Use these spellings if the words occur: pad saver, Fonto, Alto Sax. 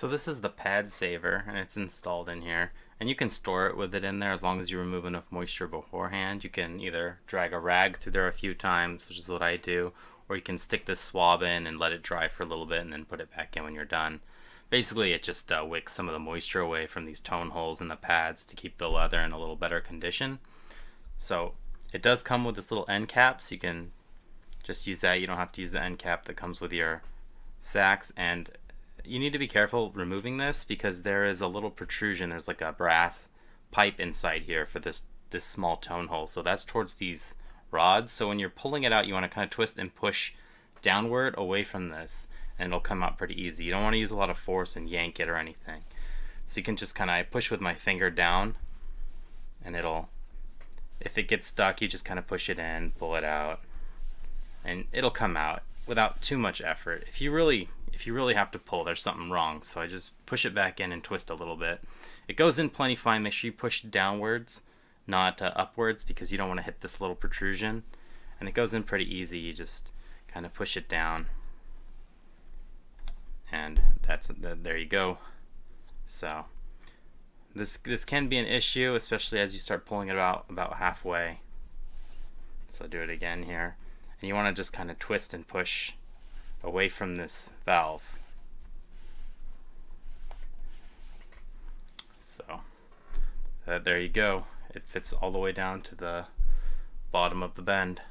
So this is the pad saver, and it's installed in here, and you can store it with it in there as long as you remove enough moisture beforehand. You can either drag a rag through there a few times, which is what I do, or you can stick this swab in and let it dry for a little bit and then put it back in when you're done. Basically it just wicks some of the moisture away from these tone holes in the pads to keep the leather in a little better condition. So it does come with this little end cap, so you can just use that. You don't have to use the end cap that comes with your sax, and you need to be careful removing this because there is a little protrusion. There's like a brass pipe inside here for this small tone hole. So that's towards these rods. So when you're pulling it out, you want to kind of twist and push downward away from this, and it'll come out pretty easy. You don't want to use a lot of force and yank it or anything. So you can just kind of push with my finger down, and it'll, if it gets stuck, you just kind of push it in, pull it out, and it'll come out without too much effort. If you really have to pull, there's something wrong. So I just push it back in and twist a little bit. It goes in plenty fine. Make sure you push downwards, not upwards, because you don't want to hit this little protrusion. And it goes in pretty easy. You just kind of push it down, and that's there you go. So this can be an issue, especially as you start pulling it out about halfway. So do it again here, and you want to just kind of twist and push away from this valve. So there you go. It fits all the way down to the bottom of the bend.